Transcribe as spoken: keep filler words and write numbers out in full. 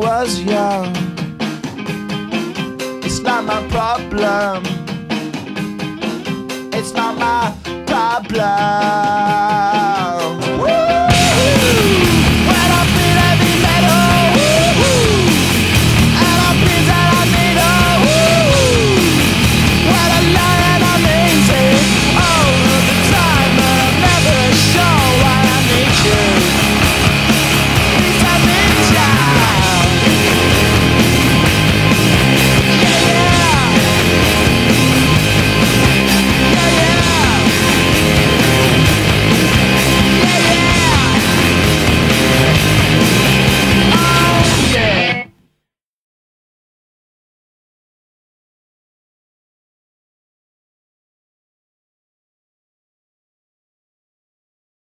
was young. It's not my problem. It's not my problem.